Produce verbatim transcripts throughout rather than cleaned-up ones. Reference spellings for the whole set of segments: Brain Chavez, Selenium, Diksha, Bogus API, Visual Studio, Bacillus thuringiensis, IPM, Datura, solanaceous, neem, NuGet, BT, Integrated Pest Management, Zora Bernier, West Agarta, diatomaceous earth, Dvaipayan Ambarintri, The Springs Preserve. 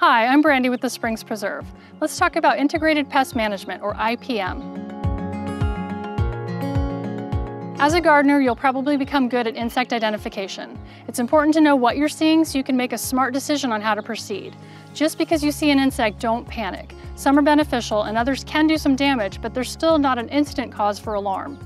Hi, I'm Brandy with The Springs Preserve. Let's talk about Integrated Pest Management, or I P M. As a gardener, you'll probably become good at insect identification. It's important to know what you're seeing so you can make a smart decision on how to proceed. Just because you see an insect, don't panic. Some are beneficial and others can do some damage, but they're still not an instant cause for alarm.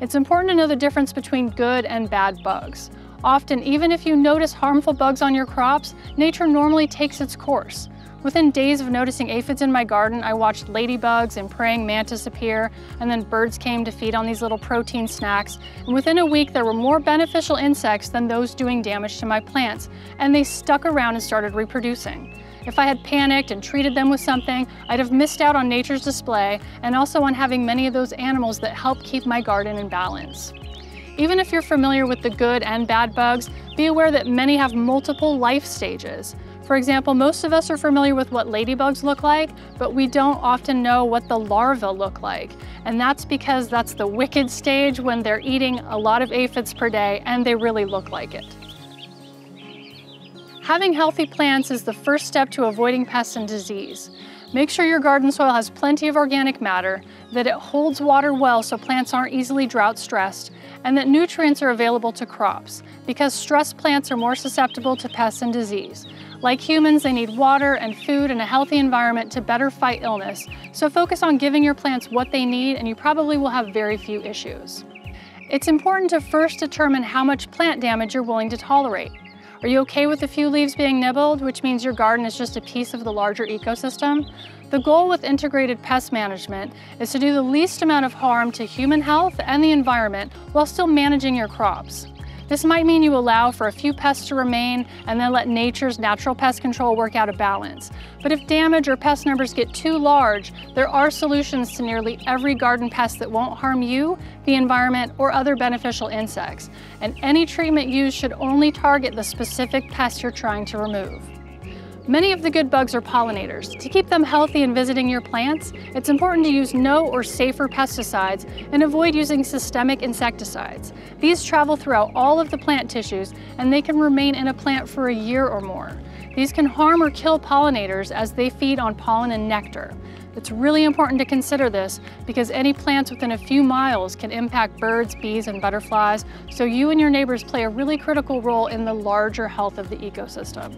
It's important to know the difference between good and bad bugs. Often, even if you notice harmful bugs on your crops, nature normally takes its course. Within days of noticing aphids in my garden, I watched ladybugs and praying mantis appear, and then birds came to feed on these little protein snacks. And within a week, there were more beneficial insects than those doing damage to my plants, and they stuck around and started reproducing. If I had panicked and treated them with something, I'd have missed out on nature's display and also on having many of those animals that help keep my garden in balance. Even if you're familiar with the good and bad bugs, be aware that many have multiple life stages. For example, most of us are familiar with what ladybugs look like, but we don't often know what the larvae look like. And that's because that's the wicked stage when they're eating a lot of aphids per day and they really look like it. Having healthy plants is the first step to avoiding pests and disease. Make sure your garden soil has plenty of organic matter, that it holds water well so plants aren't easily drought stressed, and that nutrients are available to crops, because stressed plants are more susceptible to pests and disease. Like humans, they need water and food and a healthy environment to better fight illness, so focus on giving your plants what they need and you probably will have very few issues. It's important to first determine how much plant damage you're willing to tolerate. Are you okay with a few leaves being nibbled, which means your garden is just a piece of the larger ecosystem? The goal with Integrated Pest Management is to do the least amount of harm to human health and the environment while still managing your crops. This might mean you allow for a few pests to remain and then let nature's natural pest control work out a balance. But if damage or pest numbers get too large, there are solutions to nearly every garden pest that won't harm you, the environment, or other beneficial insects. And any treatment used should only target the specific pest you're trying to remove. Many of the good bugs are pollinators. To keep them healthy and visiting your plants, it's important to use no or safer pesticides and avoid using systemic insecticides. These travel throughout all of the plant tissues and they can remain in a plant for a year or more. These can harm or kill pollinators as they feed on pollen and nectar. It's really important to consider this because any plants within a few miles can impact birds, bees, and butterflies, so you and your neighbors play a really critical role in the larger health of the ecosystem.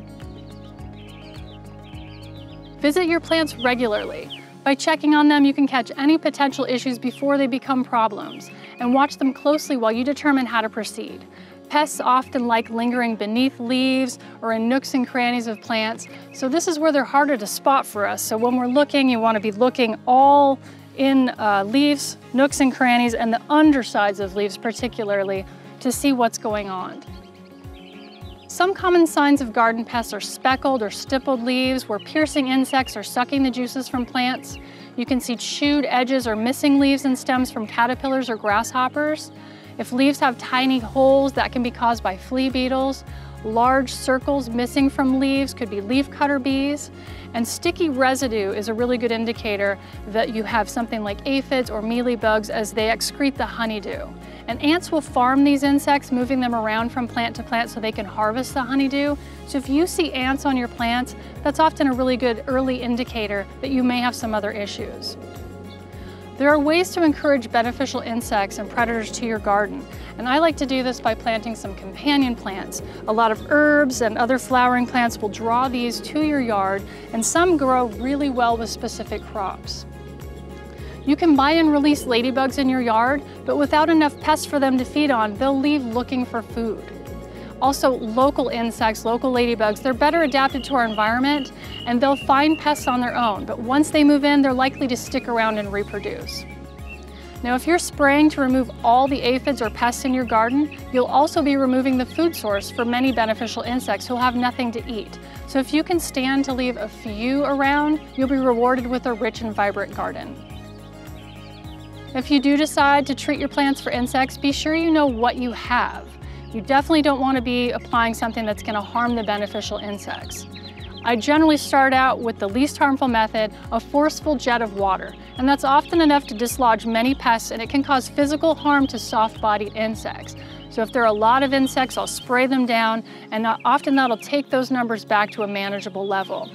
Visit your plants regularly. By checking on them, you can catch any potential issues before they become problems, and watch them closely while you determine how to proceed. Pests often like lingering beneath leaves or in nooks and crannies of plants, so this is where they're harder to spot for us. So when we're looking, you want to be looking all in uh, leaves, nooks and crannies, and the undersides of leaves particularly, to see what's going on. Some common signs of garden pests are speckled or stippled leaves where piercing insects are sucking the juices from plants. You can see chewed edges or missing leaves and stems from caterpillars or grasshoppers. If leaves have tiny holes, that can be caused by flea beetles. Large circles missing from leaves could be leafcutter bees. And sticky residue is a really good indicator that you have something like aphids or mealybugs as they excrete the honeydew. And ants will farm these insects, moving them around from plant to plant so they can harvest the honeydew. So if you see ants on your plants, that's often a really good early indicator that you may have some other issues. There are ways to encourage beneficial insects and predators to your garden. And I like to do this by planting some companion plants. A lot of herbs and other flowering plants will draw these to your yard, and some grow really well with specific crops. You can buy and release ladybugs in your yard, but without enough pests for them to feed on, they'll leave looking for food. Also, local insects, local ladybugs, they're better adapted to our environment and they'll find pests on their own, but once they move in, they're likely to stick around and reproduce. Now, if you're spraying to remove all the aphids or pests in your garden, you'll also be removing the food source for many beneficial insects who'll have nothing to eat. So if you can stand to leave a few around, you'll be rewarded with a rich and vibrant garden. If you do decide to treat your plants for insects, be sure you know what you have. You definitely don't want to be applying something that's going to harm the beneficial insects. I generally start out with the least harmful method, a forceful jet of water, and that's often enough to dislodge many pests, and it can cause physical harm to soft-bodied insects. So if there are a lot of insects, I'll spray them down, and often that'll take those numbers back to a manageable level.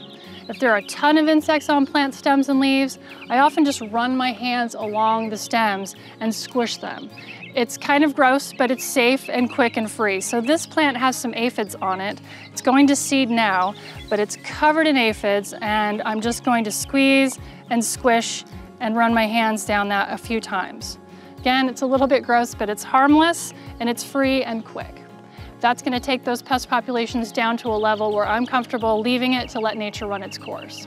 If there are a ton of insects on plant stems and leaves, I often just run my hands along the stems and squish them. It's kind of gross, but it's safe and quick and free. So this plant has some aphids on it. It's going to seed now, but it's covered in aphids, and I'm just going to squeeze and squish and run my hands down that a few times. Again, it's a little bit gross, but it's harmless and it's free and quick. That's going to take those pest populations down to a level where I'm comfortable leaving it to let nature run its course.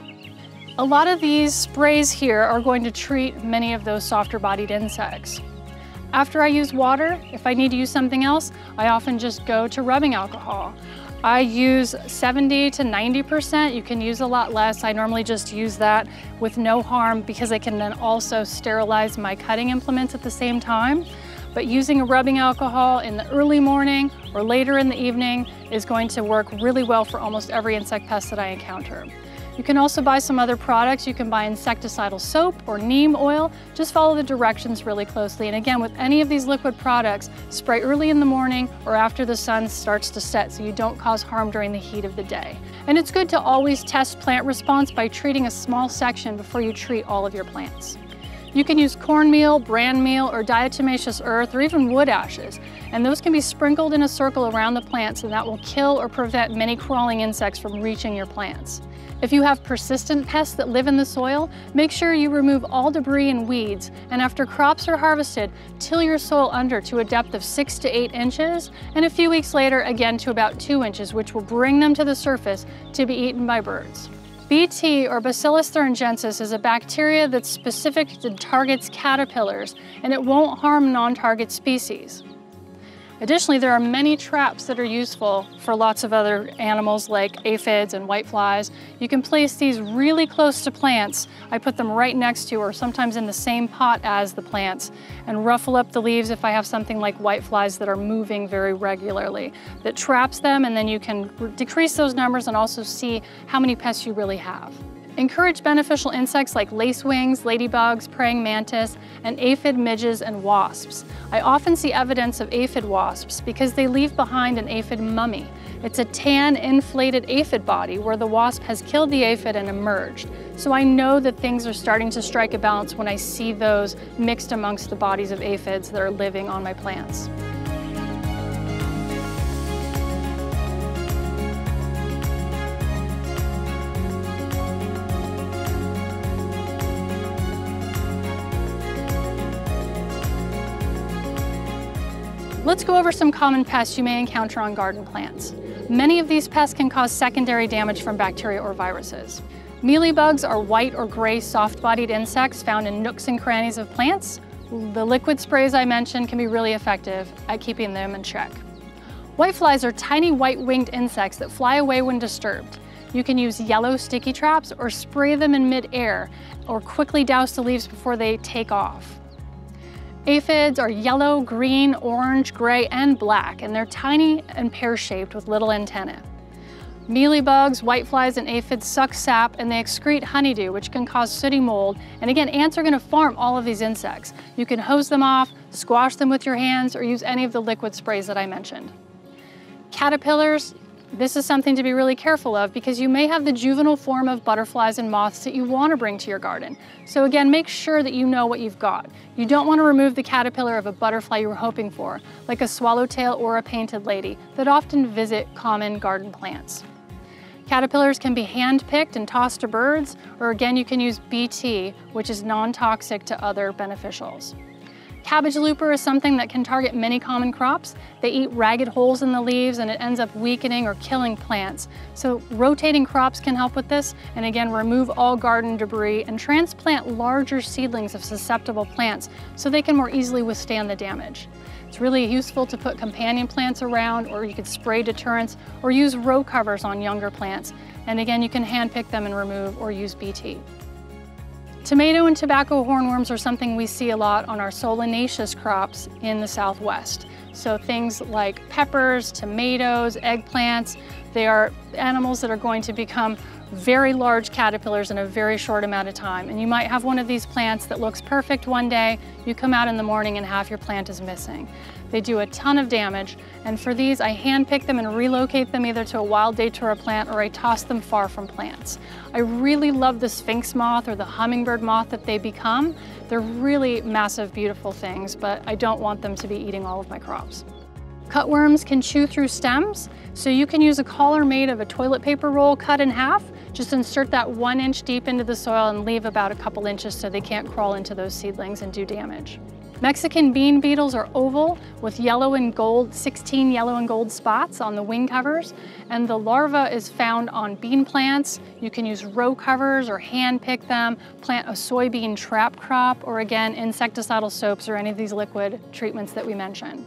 A lot of these sprays here are going to treat many of those softer-bodied insects. After I use water, if I need to use something else, I often just go to rubbing alcohol. I use seventy to ninety percent. You can use a lot less. I normally just use that with no harm because I can then also sterilize my cutting implements at the same time. But using a rubbing alcohol in the early morning or later in the evening is going to work really well for almost every insect pest that I encounter. You can also buy some other products. You can buy insecticidal soap or neem oil. Just follow the directions really closely. And again, with any of these liquid products, spray early in the morning or after the sun starts to set so you don't cause harm during the heat of the day. And it's good to always test plant response by treating a small section before you treat all of your plants. You can use cornmeal, bran meal, or diatomaceous earth, or even wood ashes. And those can be sprinkled in a circle around the plants, and that will kill or prevent many crawling insects from reaching your plants. If you have persistent pests that live in the soil, make sure you remove all debris and weeds. And after crops are harvested, till your soil under to a depth of six to eight inches, and a few weeks later, again to about two inches, which will bring them to the surface to be eaten by birds. B T, or Bacillus thuringiensis, is a bacteria that's specific to targets caterpillars, and it won't harm non-target species. Additionally, there are many traps that are useful for lots of other animals like aphids and whiteflies. You can place these really close to plants. I put them right next to or sometimes in the same pot as the plants, and ruffle up the leaves if I have something like whiteflies that are moving very regularly. That traps them, and then you can decrease those numbers and also see how many pests you really have. Encourage beneficial insects like lacewings, ladybugs, praying mantis, and aphid midges and wasps. I often see evidence of aphid wasps because they leave behind an aphid mummy. It's a tan, inflated aphid body where the wasp has killed the aphid and emerged. So I know that things are starting to strike a balance when I see those mixed amongst the bodies of aphids that are living on my plants. Let's go over some common pests you may encounter on garden plants. Many of these pests can cause secondary damage from bacteria or viruses. Mealybugs are white or gray soft-bodied insects found in nooks and crannies of plants. The liquid sprays I mentioned can be really effective at keeping them in check. Whiteflies are tiny white-winged insects that fly away when disturbed. You can use yellow sticky traps or spray them in mid-air or quickly douse the leaves before they take off. Aphids are yellow, green, orange, gray, and black, and they're tiny and pear-shaped with little antennae. Mealybugs, whiteflies, and aphids suck sap, and they excrete honeydew, which can cause sooty mold. And again, ants are gonna farm all of these insects. You can hose them off, squash them with your hands, or use any of the liquid sprays that I mentioned. Caterpillars, this is something to be really careful of because you may have the juvenile form of butterflies and moths that you want to bring to your garden. So again, make sure that you know what you've got. You don't want to remove the caterpillar of a butterfly you were hoping for, like a swallowtail or a painted lady, that often visit common garden plants. Caterpillars can be hand-picked and tossed to birds, or again, you can use B T, which is non-toxic to other beneficials. Cabbage looper is something that can target many common crops. They eat ragged holes in the leaves and it ends up weakening or killing plants. So rotating crops can help with this. And again, remove all garden debris and transplant larger seedlings of susceptible plants so they can more easily withstand the damage. It's really useful to put companion plants around, or you could spray deterrents or use row covers on younger plants. And again, you can handpick them and remove or use B T. Tomato and tobacco hornworms are something we see a lot on our solanaceous crops in the Southwest. So things like peppers, tomatoes, eggplants, they are animals that are going to become very large caterpillars in a very short amount of time. And you might have one of these plants that looks perfect one day, you come out in the morning and half your plant is missing. They do a ton of damage, and for these I handpick them and relocate them either to a wild Datura plant or I toss them far from plants. I really love the sphinx moth or the hummingbird moth that they become. They're really massive, beautiful things, but I don't want them to be eating all of my crops. Cutworms can chew through stems, so you can use a collar made of a toilet paper roll cut in half. Just insert that one inch deep into the soil and leave about a couple inches so they can't crawl into those seedlings and do damage. Mexican bean beetles are oval with yellow and gold, sixteen yellow and gold spots on the wing covers, and the larva is found on bean plants. You can use row covers or hand pick them, plant a soybean trap crop, or again, insecticidal soaps or any of these liquid treatments that we mentioned.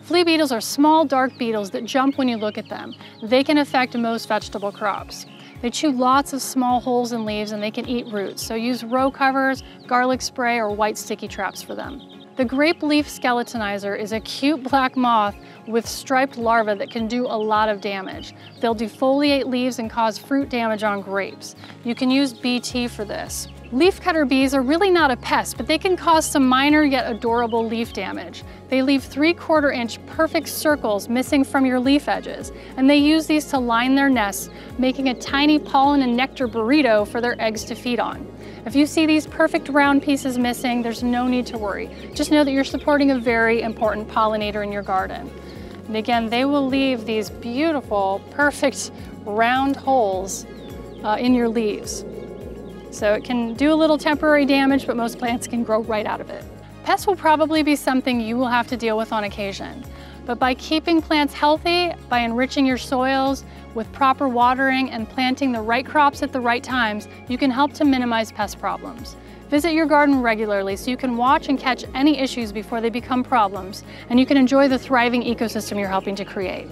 Flea beetles are small, dark beetles that jump when you look at them. They can affect most vegetable crops. They chew lots of small holes in leaves and they can eat roots, so use row covers, garlic spray, or white sticky traps for them. The grape leaf skeletonizer is a cute black moth with striped larvae that can do a lot of damage. They'll defoliate leaves and cause fruit damage on grapes. You can use B T for this. Leafcutter bees are really not a pest, but they can cause some minor yet adorable leaf damage. They leave three quarter inch perfect circles missing from your leaf edges, and they use these to line their nests, making a tiny pollen and nectar burrito for their eggs to feed on. If you see these perfect round pieces missing, there's no need to worry. Just know that you're supporting a very important pollinator in your garden. And again, they will leave these beautiful, perfect round holes uh, in your leaves. So it can do a little temporary damage, but most plants can grow right out of it. Pests will probably be something you will have to deal with on occasion, but by keeping plants healthy, by enriching your soils with proper watering and planting the right crops at the right times, you can help to minimize pest problems. Visit your garden regularly so you can watch and catch any issues before they become problems, and you can enjoy the thriving ecosystem you're helping to create.